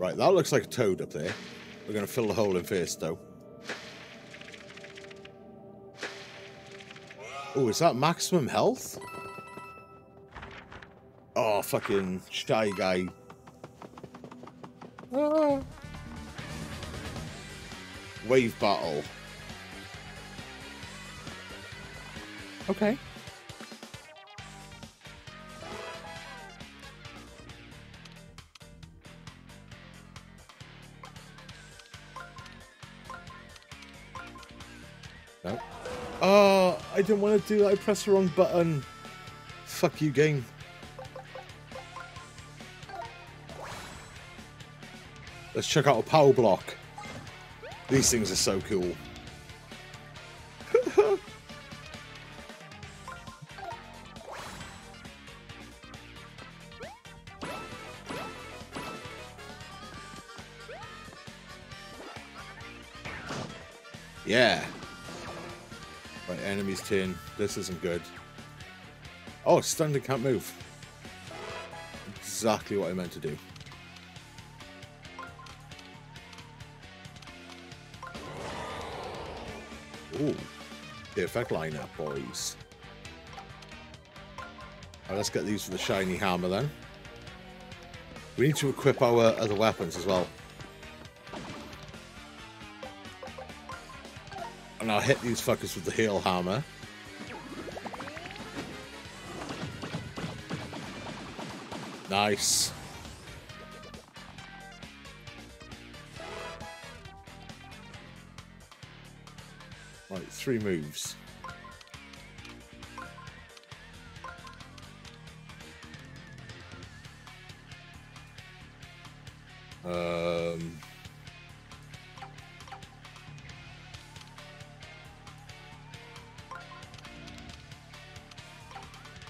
Right, that looks like a toad up there. We're going to fill the hole in first, though. Oh, is that maximum health? Oh, fucking shy guy. Ah. Wave battle. Okay. No. Oh, I didn't want to do that. I pressed the wrong button. Fuck you, game. Let's check out a power block. These things are so cool. Yeah. Right, enemies turn. This isn't good. Oh, stunned and can't move. Exactly what I meant to do. Ooh, perfect lineup, boys. Right, let's get these for the shiny hammer then. We need to equip our other weapons as well. And I'll hit these fuckers with the heel hammer. Nice. Right, 3 moves.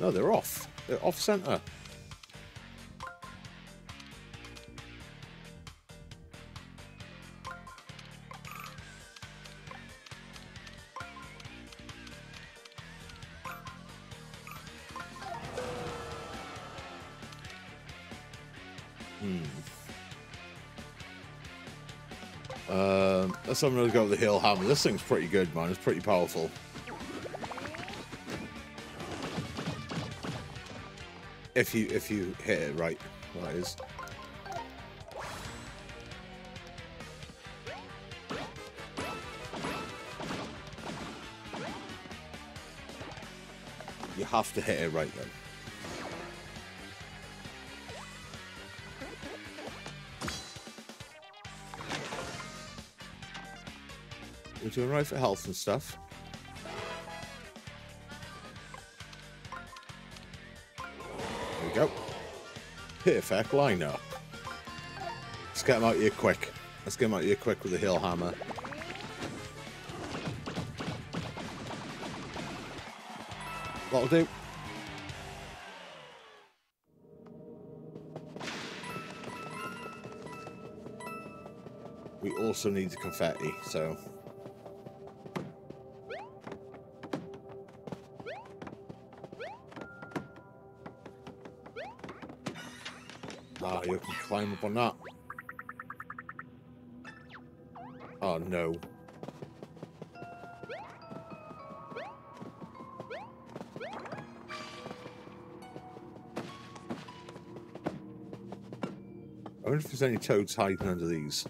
No, they're off. They're off center. Let's have another go with the heel hammer. This thing's pretty good, man. It's pretty powerful. If you hit it right, that is. You have to hit it right then. We're doing right for health and stuff. There we go. Perfect lineup. Let's get them out here quick. Let's get them out here quick with the heel hammer. That'll do. We also need the confetti, so. You can climb up on that. Oh no. I wonder if there's any toads hiding under these.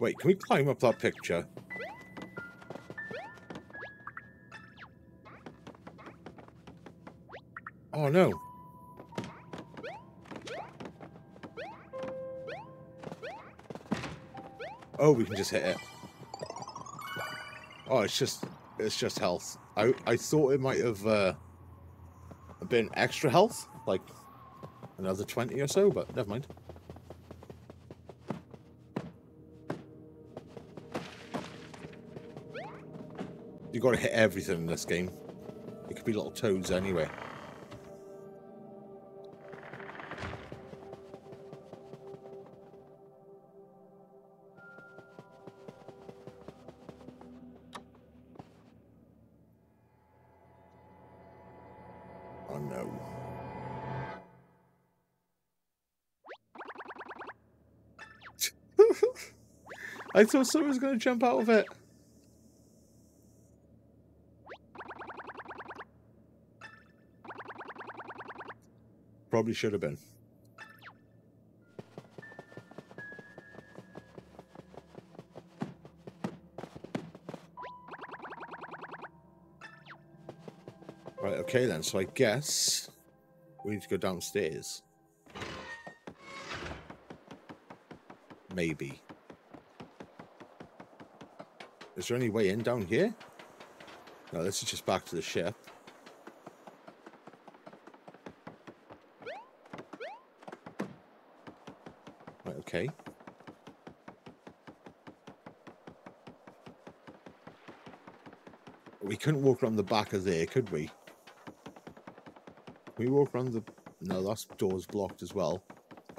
Wait, can we climb up that picture? Oh no. Oh, we can just hit it. Oh, it's just health. I thought it might have been extra health, like another 20 or so, but never mind. You got to hit everything in this game. It could be little toads anyway. I thought someone was going to jump out of it. Probably should have been. Right, okay then, so I guess we need to go downstairs. Maybe. Is there any way in down here? No, this is just back to the ship. Right, okay. We couldn't walk around the back of there, could we? We walk around the... No, that door's blocked as well.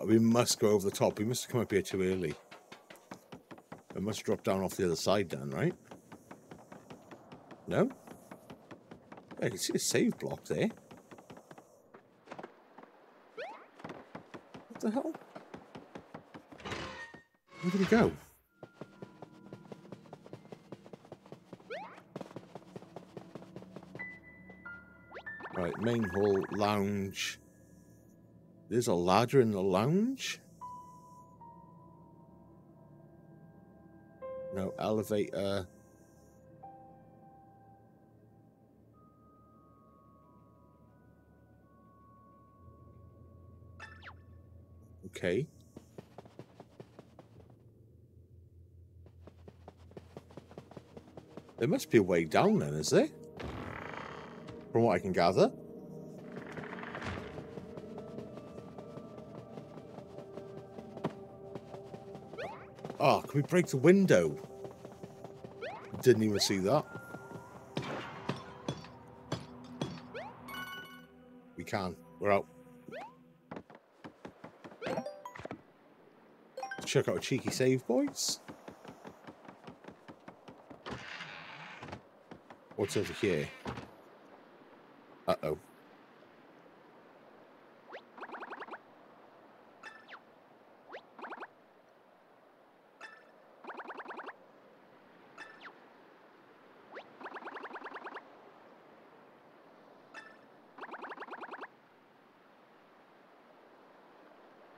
We must go over the top. We must have come up here too early. We must drop down off the other side then, right? No? I can see a save block there. What the hell? Where did we go? Right, main hall, lounge... There's a ladder in the lounge? No, elevator. Okay. There must be a way down then, is there? From what I can gather. Oh, can we break the window? Didn't even see that. We can. We're out. Let's check out a cheeky save, boys. What's over here? Uh-oh.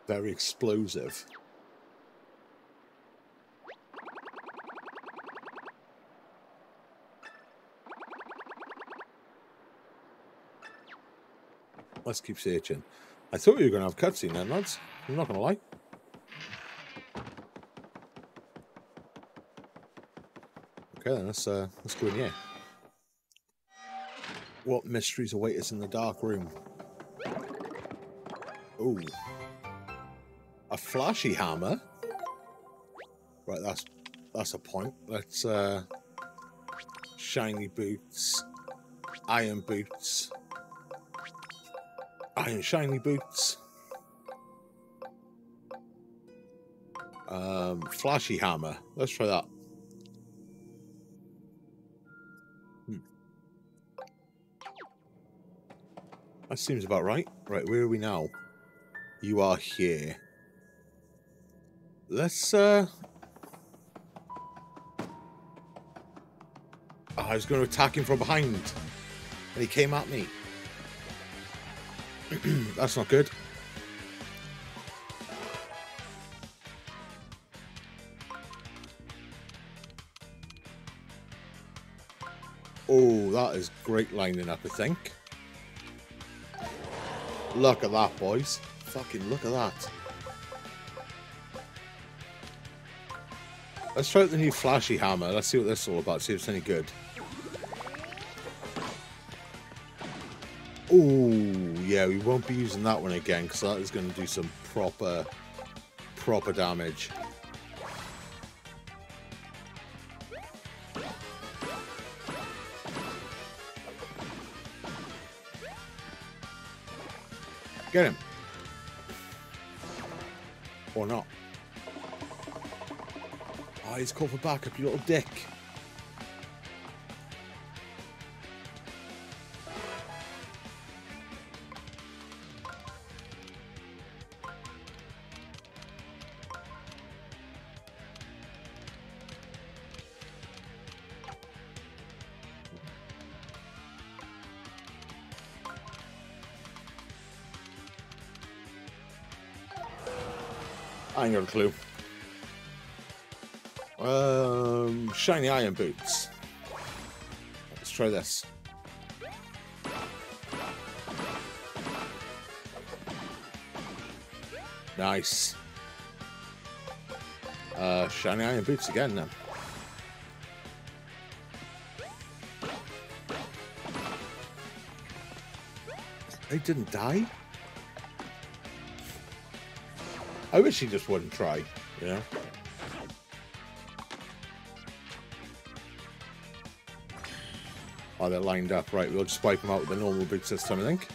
Very explosive. Let's keep searching. I thought you were going to have cutscene then, lads. I'm not going to lie. Okay, then let's go in here. What mysteries await us in the dark room? Ooh. A flashy hammer. Right, that's a point. Let's shiny boots, iron boots, iron shiny boots, flashy hammer. Let's try that. That seems about right. Right, where are we now? You are here. Let's, oh, I was going to attack him from behind. And he came at me. That's not good. Oh, that is great lining up, I think. Look at that, boys. Fucking look at that. Let's try out the new flashy hammer. Let's see what this is all about. See if it's any good. Ooh, yeah, we won't be using that one again because that is going to do some proper damage. Get him. Or not. Oh, he's caught for backup, you little dick. I ain't got a clue. Shiny iron boots. Let's try this. Nice. Shiny iron boots again then. They didn't die? I wish he just wouldn't try, you know? Oh, they're lined up. Right, we'll just wipe them out with the normal boots this time, I think.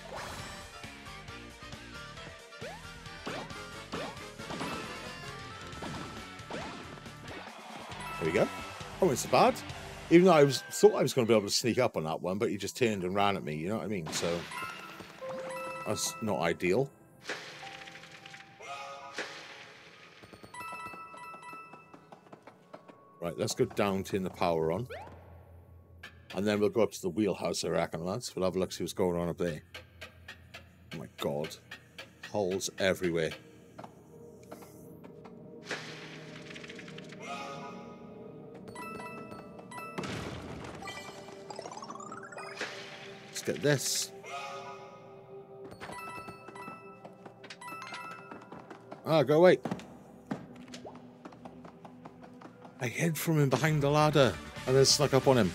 There we go. Oh, it's bad. Even though I was thought I was going to be able to sneak up on that one, but he just turned and ran at me, you know what I mean? So... that's not ideal. Right, let's go down, turn the power on. And then we'll go up to the wheelhouse, I reckon, lads. We'll have a look, see what's going on up there. Oh my god. Holes everywhere. Let's get this. Ah, go away. I hid from him behind the ladder and then snuck up on him.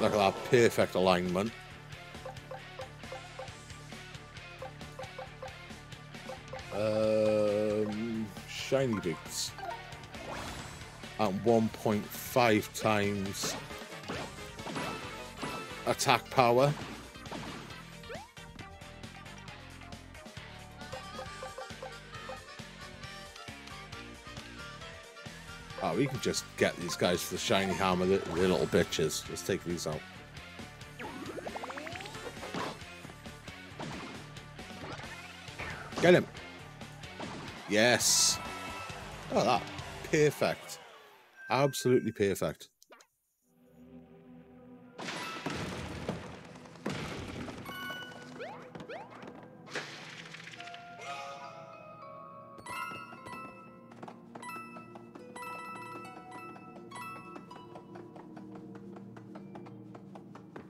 Look at that perfect alignment. Shiny boots at 1.5 times attack power. Oh, we can just get these guys for the shiny hammer, the little bitches. Let's take these out. Get him. Yes. Oh, that. Perfect. Absolutely perfect.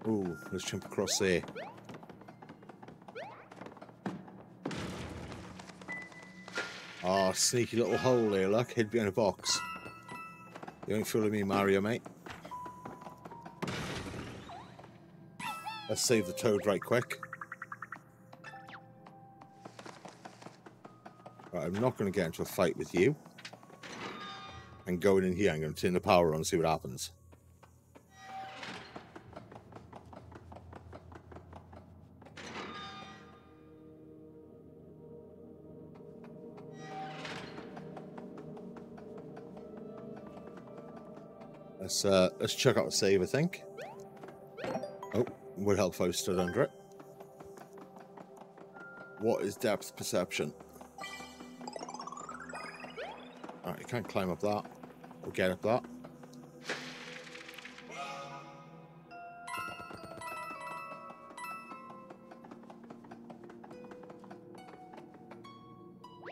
Ooh, let's jump across there. Oh, sneaky little hole there, look. Hid behind a box. You ain't fooling me, Mario, mate. Let's save the toad right quick. Right, I'm not going to get into a fight with you. And going in here, I'm going to turn the power on and see what happens. Let's check out the save, I think. Oh, would help if I was stood under it. What is depth perception? Alright, you can't climb up that. Or get up that.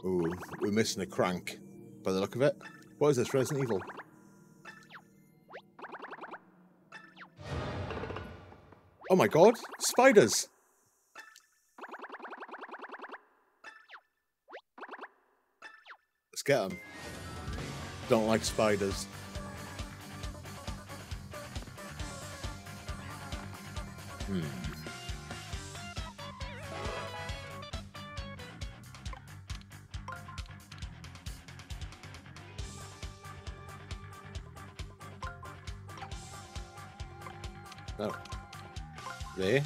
Ooh, we're missing a crank by the look of it. What is this, Resident Evil? Oh my god, spiders! Let's get them. Don't like spiders. Hmm. No. There.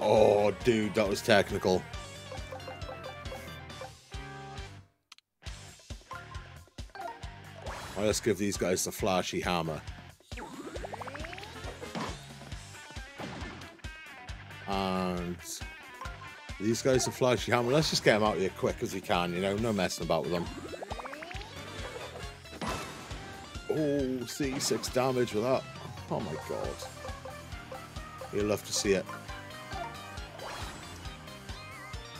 Oh, dude, that was technical. Right, let's give these guys the flashy hammer. And these guys are flashy hammer. Let's just get them out of here quick as we can, you know, no messing about with them. Oh, see, 6 damage with that. Oh my god. You'll love to see it.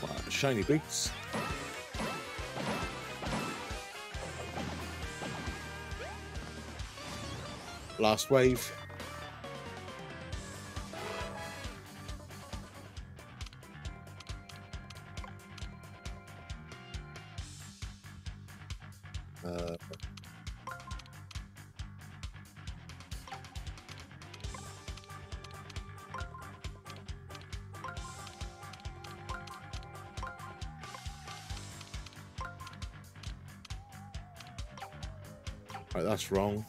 Wow, shiny boots. Last wave. Right, that's wrong.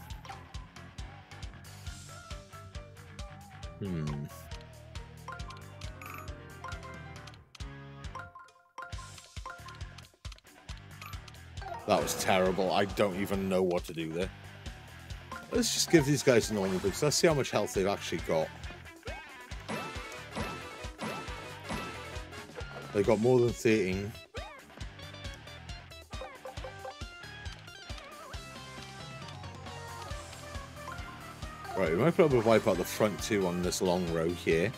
That was terrible. I don't even know what to do there. Let's just give these guys normal boots. Let's see how much health they've actually got. They got more than 13. Right, we might be able to wipe out the front two on this long row here.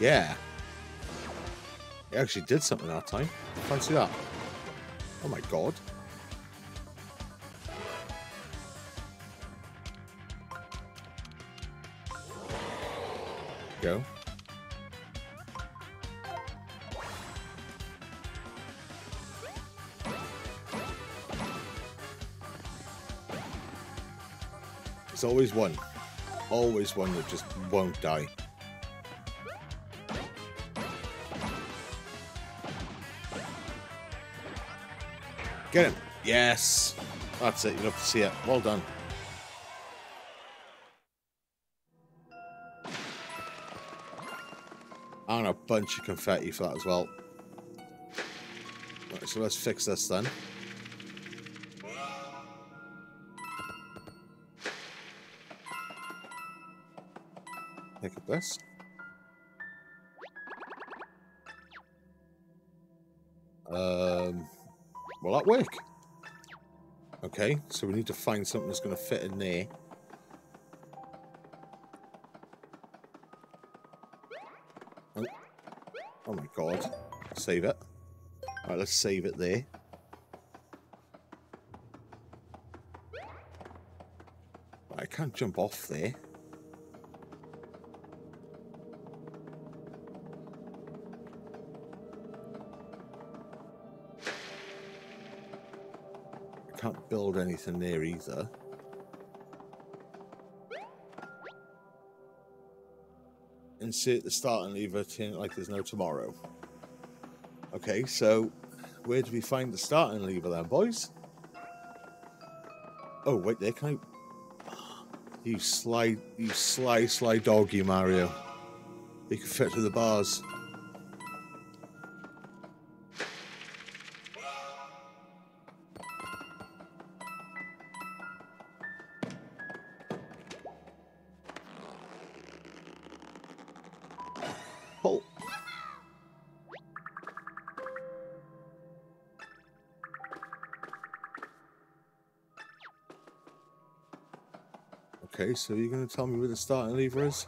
Yeah. It actually did something that time. Fancy that. Oh my god. Go. It's always one. Always one that just won't die. Get him. Yes. That's it. You'd love to see it. Well done. And a bunch of confetti for that as well. Right, so let's fix this then. Look at this. Will that work? Okay, so we need to find something that's going to fit in there. Oh, oh my god. Save it. Alright, let's save it there. I can't jump off there. Can't build anything there either. Insert the starting lever tin like there's no tomorrow. Okay, so where do we find the starting lever then, boys? Oh wait, there can I... You sly, you sly, sly dog, you Mario. You can fit through the bars. Okay, so you're going to tell me where the starting lever is?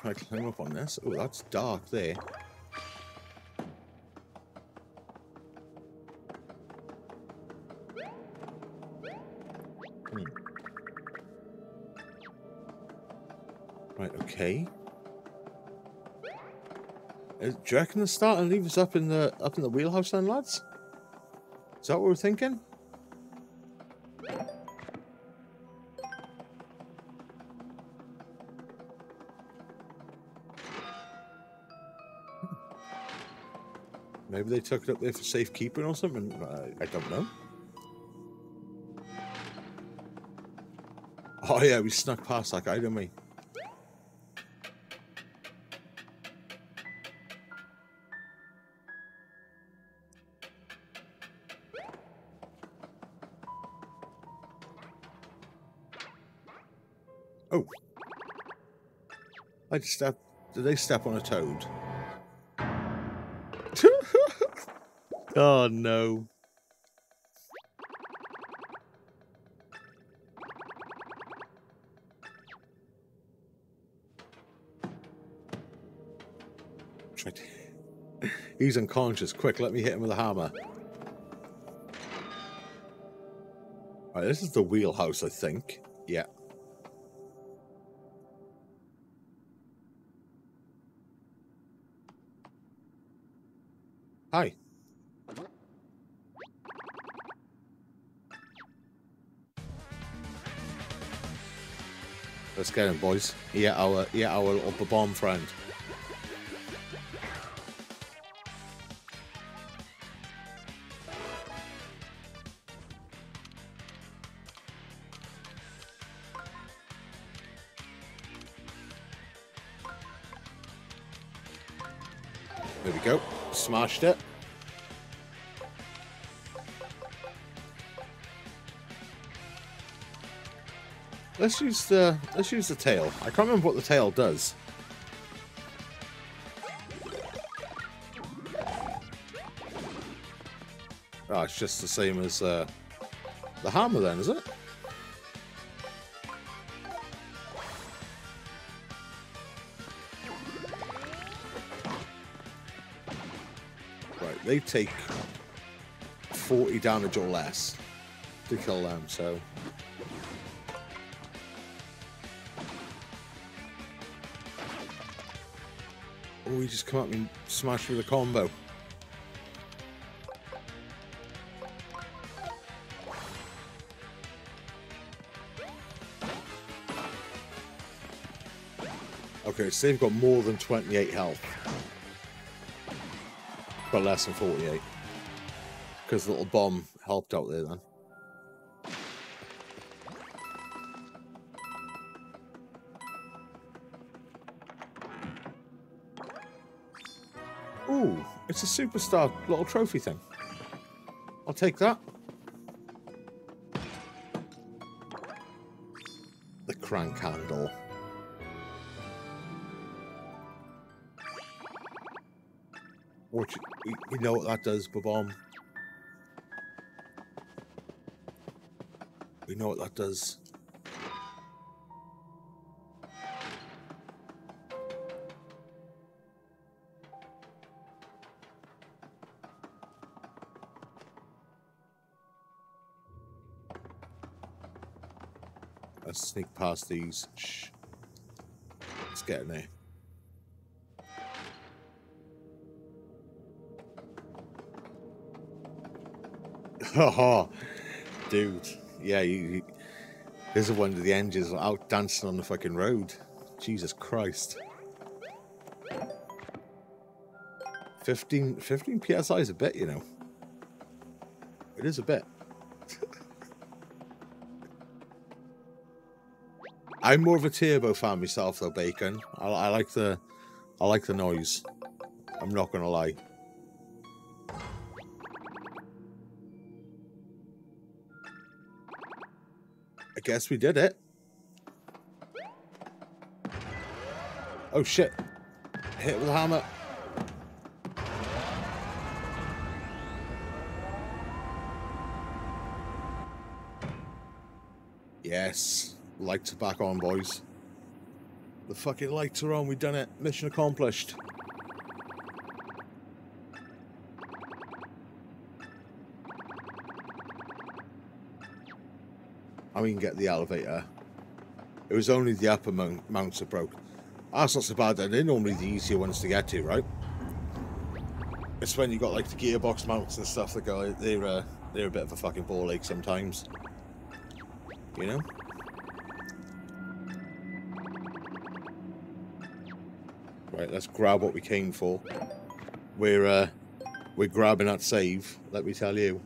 Can I climb up on this? Oh, that's dark there. Right, okay. Do you reckon the starting lever's up in the wheelhouse then, lads? Is that what we're thinking? Maybe they took it up there for safekeeping or something. I don't know. Oh yeah, we snuck past that guy, didn't we? Oh. I just stepped. Did they step on a toad? Oh no. He's unconscious. Quick, let me hit him with a hammer. Alright, this is the wheelhouse, I think. Yeah. Hi. Let's get him, boys. Yeah, our little Bob-omb friend. There we go. Smashed it. Let's use the tail. I can't remember what the tail does. Ah, oh, it's just the same as the hammer then, is it? They take 40 damage or less to kill them, so... Oh, he just come up and smash with a combo. Okay, so they've got more than 28 health. But less than 48, because the little bomb helped out there then. Ooh, it's a superstar little trophy thing. I'll take that. The crank handle. Which, you know what that does, Bob-omb. We know what that does. Let's sneak past these. Shh. Let's get in there. Oh, dude, yeah, there's one of the engines out dancing on the fucking road. Jesus Christ. 15 PSI is a bit, you know. It is a bit. I'm more of a turbo fan myself, though, Bacon. I like the noise. I'm not gonna lie. Guess we did it. Oh shit. Hit with a hammer. Yes. Lights are back on, boys. The fucking lights are on. We done it. Mission accomplished. And we can get the elevator. It was only the upper mounts that broke. That's not so bad then. They're normally the easier ones to get to, right? It's when you got like the gearbox mounts and stuff that go. They're a bit of a fucking ball ache sometimes. You know. Right, let's grab what we came for. We're grabbing that save. Let me tell you.